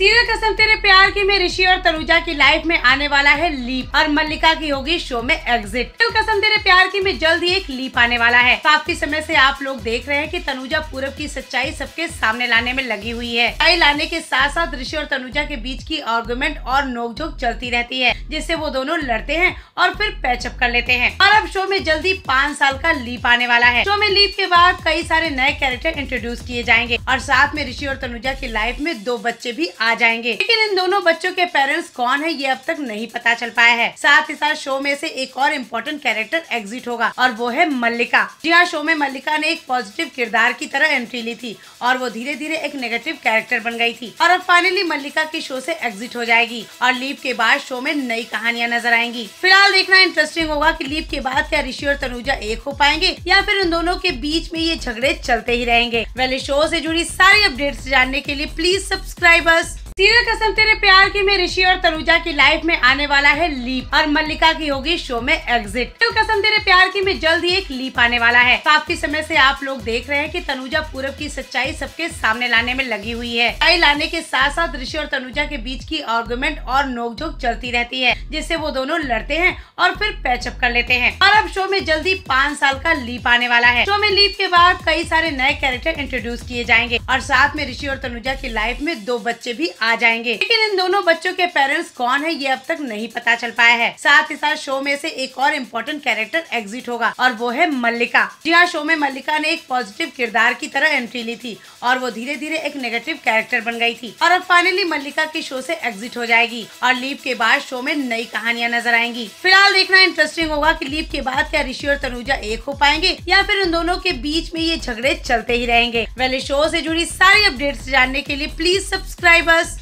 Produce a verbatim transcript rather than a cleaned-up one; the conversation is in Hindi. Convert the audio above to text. सीरियल कसम तेरे प्यार की में ऋषि और तनुजा की लाइफ में आने वाला है लीप और मल्लिका की होगी शो में एग्जिट। कसम तेरे प्यार की में जल्द ही एक लीप आने वाला है। काफी समय से आप लोग देख रहे हैं कि तनुजा पूरब की सच्चाई सबके सामने लाने में लगी हुई है। सच्चाई लाने के साथ साथ ऋषि और तनुजा के बीच की आर्गुमेंट और नोकझोंक चलती रहती है, जिससे वो दोनों लड़ते हैं और फिर पैचअप कर लेते हैं। और अब शो में जल्दी पाँच साल का लीप आने वाला है। शो में लीप के बाद कई सारे नए कैरेक्टर इंट्रोड्यूस किए जाएंगे और साथ में ऋषि और तनुजा की लाइफ में दो बच्चे भी आ जाएंगे, लेकिन इन दोनों बच्चों के पेरेंट्स कौन है ये अब तक नहीं पता चल पाया है। साथ ही साथ शो में से एक और इम्पोर्टेंट कैरेक्टर एग्जिट होगा और वो है मल्लिका। जी हाँ, शो में मल्लिका ने एक पॉजिटिव किरदार की तरह एंट्री ली थी और वो धीरे धीरे एक नेगेटिव कैरेक्टर बन गई थी और अब फाइनली मल्लिका की शो से एग्जिट हो जाएगी और लीप के बाद शो में नई कहानियाँ नजर आएंगी। फिलहाल देखना इंटरेस्टिंग होगा कि लीप के बाद क्या ऋषि और तनुजा एक हो पाएंगे या फिर उन दोनों के बीच में ये झगड़े चलते ही रहेंगे। पहले शो से जुड़ी सारी अपडेट्स जानने के लिए प्लीज सब्सक्राइबर्स। सीरियल कसम तेरे प्यार की में ऋषि और तनुजा की लाइफ में आने वाला है लीप और मल्लिका की होगी शो में एग्जिट। सीरियल कसम तेरे प्यार की में जल्द ही एक लीप आने वाला है। काफी समय से आप लोग देख रहे हैं कि तनुजा पूरब की सच्चाई सबके सामने लाने में लगी हुई है। सच्चाई लाने के साथ साथ ऋषि और तनुजा के बीच की आर्गुमेंट और नोकझोंक चलती रहती है, जिससे वो दोनों लड़ते हैं और फिर पैचअप कर लेते हैं। और अब शो में जल्दी पाँच साल का लीप आने वाला है। शो में लीप के बाद कई सारे नए कैरेक्टर इंट्रोड्यूस किए जाएंगे और साथ में ऋषि और तनुजा की लाइफ में दो बच्चे भी आ जाएंगे, लेकिन इन दोनों बच्चों के पेरेंट्स कौन है ये अब तक नहीं पता चल पाया है। साथ ही साथ शो में से एक और इम्पोर्टेंट कैरेक्टर एग्जिट होगा और वो है मल्लिका। जी हाँ, शो में मल्लिका ने एक पॉजिटिव किरदार की तरह एंट्री ली थी और वो धीरे धीरे एक नेगेटिव कैरेक्टर बन गई थी और अब फाइनली मल्लिका की शो से एग्जिट हो जाएगी और लीप के बाद शो में नई कहानियाँ नजर आएंगी। फिलहाल देखना इंटरेस्टिंग होगा कि लीप के बाद क्या ऋषि और तनुजा एक हो पाएंगे या फिर उन दोनों के बीच में ये झगड़े चलते ही रहेंगे। पहले शो से जुड़ी सारी अपडेट्स जानने के लिए प्लीज सब्सक्राइबर्स।